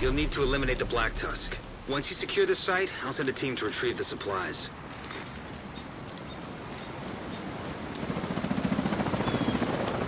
You'll need to eliminate the Black Tusk. Once you secure the site, I'll send a team to retrieve the supplies.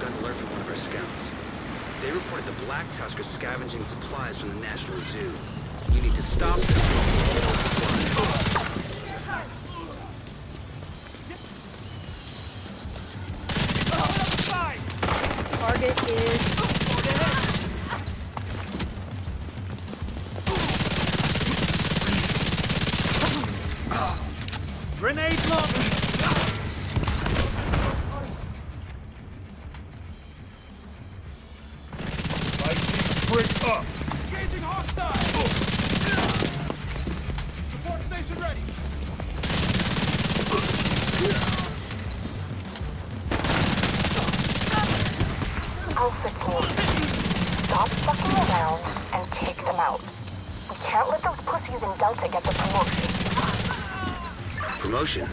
Got an alert from one of our scouts. They reported the Black Tusk are scavenging supplies from the National Zoo. You need to stop them. Target is... Grenade launcher! Break up! Engaging hostile! Support station ready! Alpha team, stop fucking around and take them out. We can't let those pussies in Delta get the promotion. Promotion.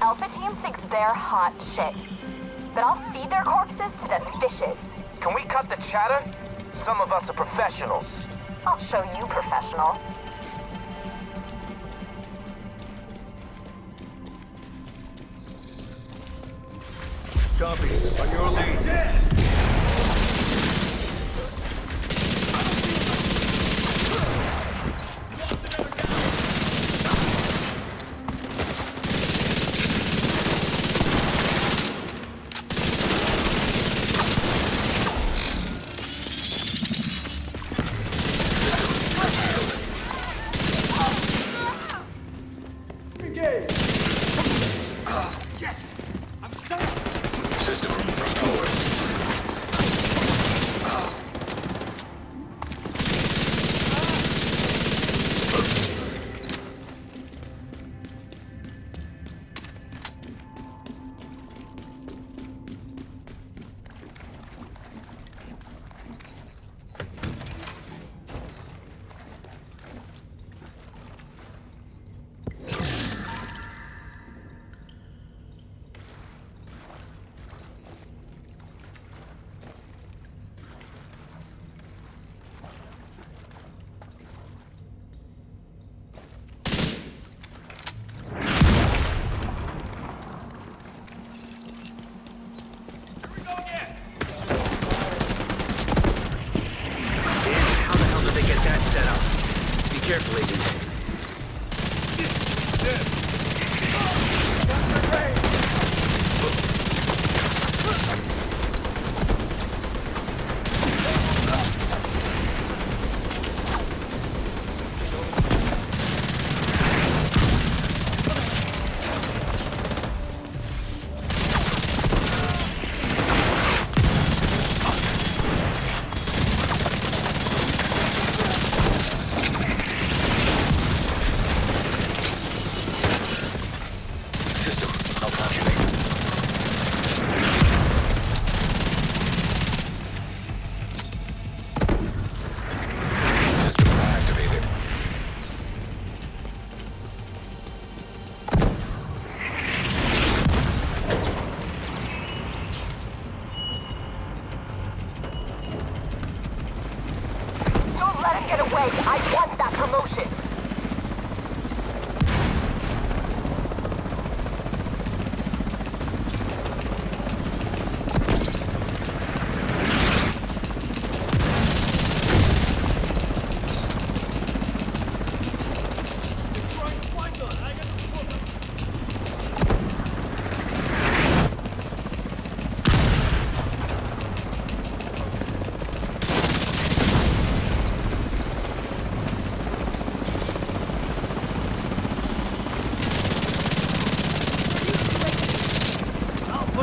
Alpha Team thinks they're hot shit, but I'll feed their corpses to the fishes. Can we cut the chatter? Some of us are professionals. I'll show you professional. Copy. On your lead. Dead.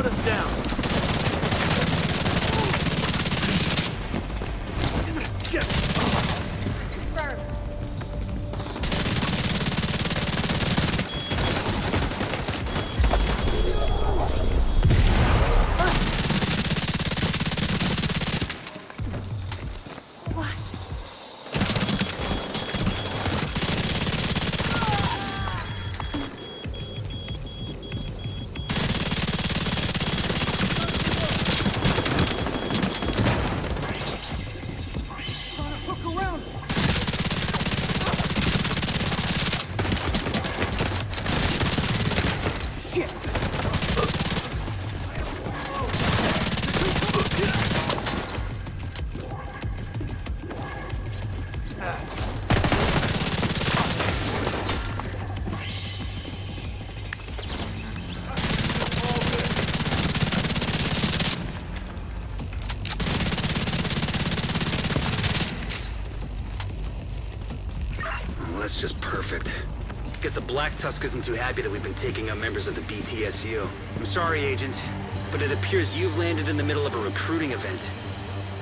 shut us down. Confirm. That's just perfect. Guess the Black Tusk isn't too happy that we've been taking out members of the BTSU. I'm sorry, Agent, but it appears you've landed in the middle of a recruiting event.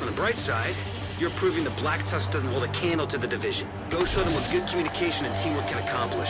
On the bright side, you're proving the Black Tusk doesn't hold a candle to the division. Go show them what good communication and teamwork can accomplish.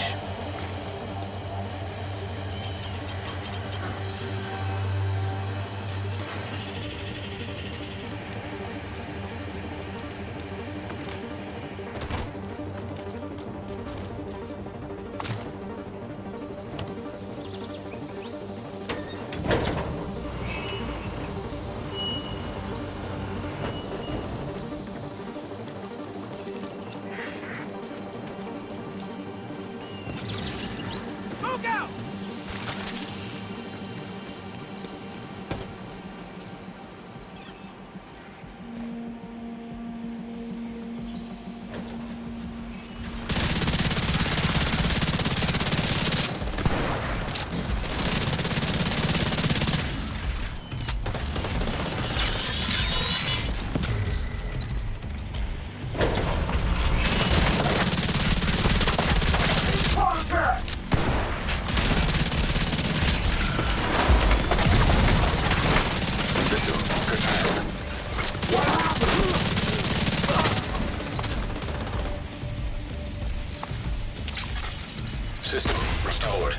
System restored.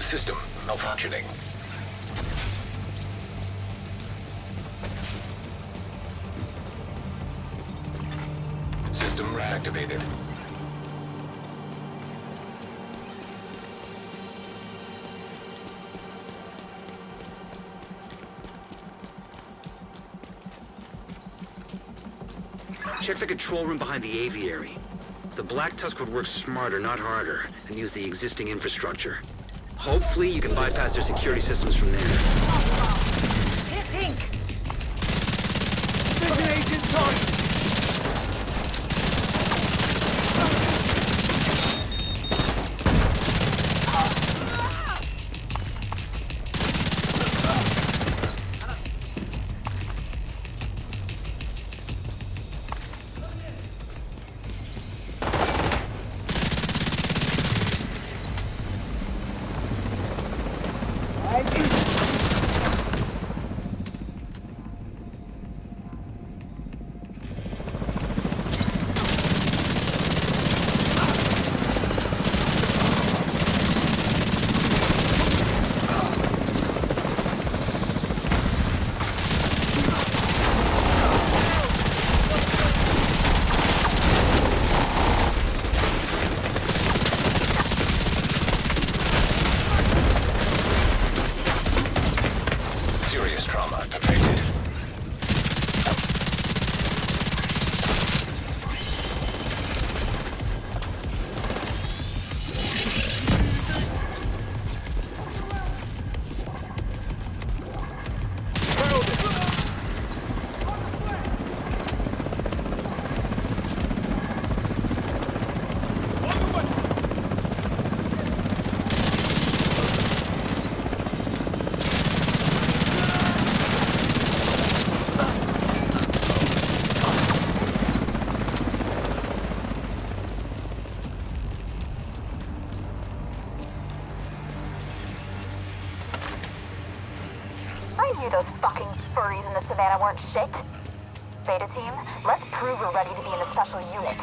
System malfunctioning. System reactivated. Check the control room behind the aviary. The Black Tusk would work smarter, not harder, and use the existing infrastructure. Hopefully, you can bypass their security systems from there. Hit Inc. There's an agent target. I knew those fucking furries in the savannah weren't shit. Beta team, let's prove we're ready to be in a special unit.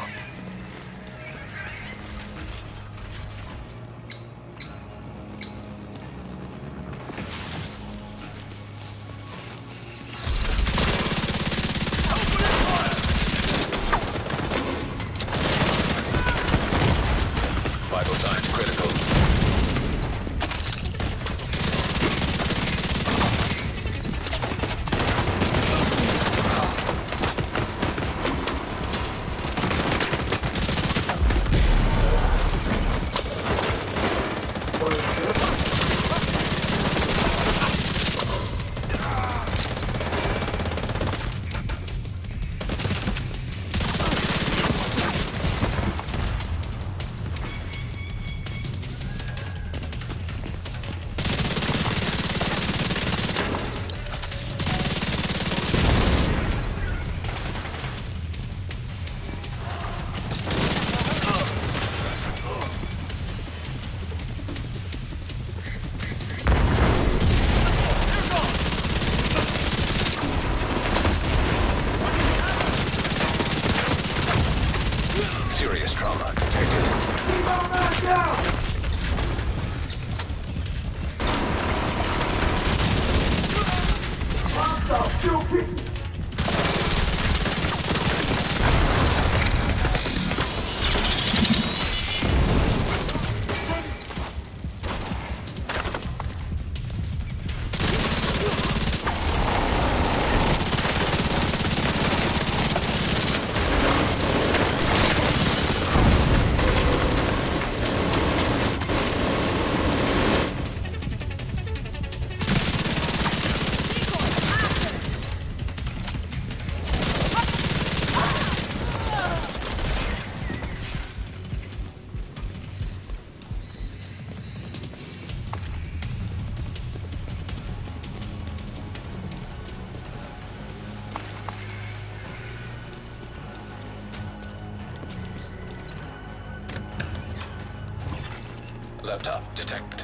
Laptop detected.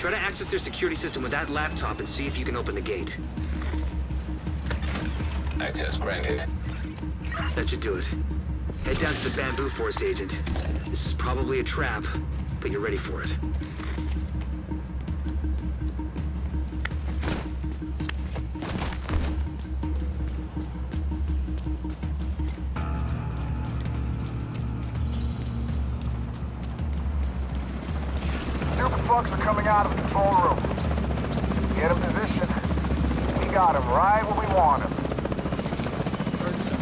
Try to access their security system with that laptop and see if you can open the gate. Access granted. That should do it. Head down to the Bamboo Forest agent. This is probably a trap, but you're ready for it. Are coming out of the control room. Get him positioned. We got him right where we want him. Heard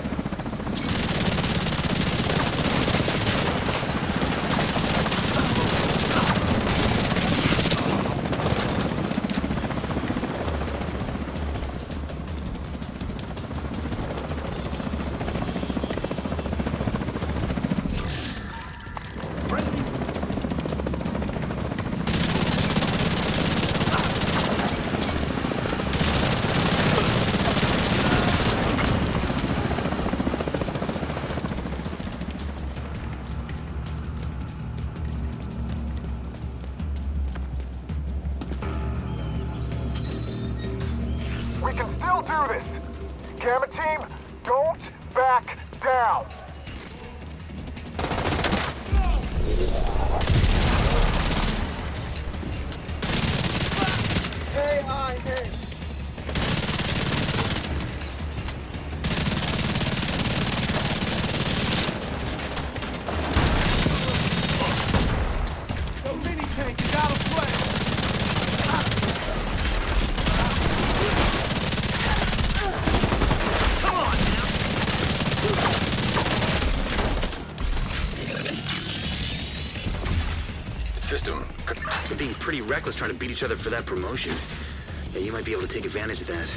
pretty reckless trying to beat each other for that promotion. Yeah, you might be able to take advantage of that.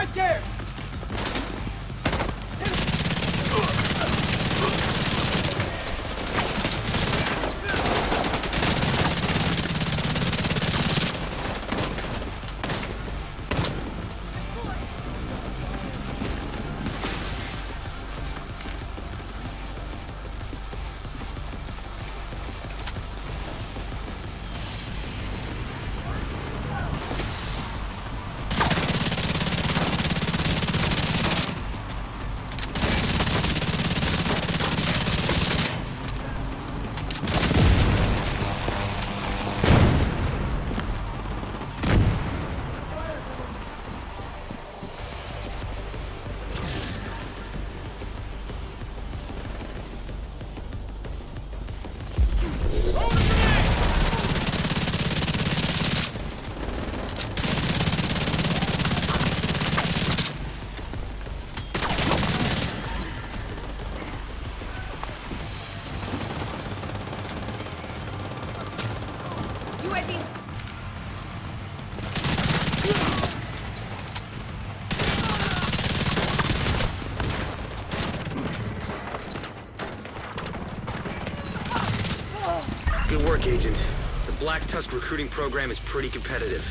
Right there! Good work, Agent. The Black Tusk recruiting program is pretty competitive.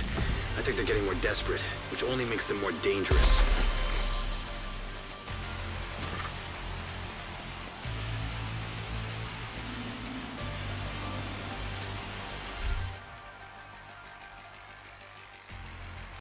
I think they're getting more desperate, which only makes them more dangerous.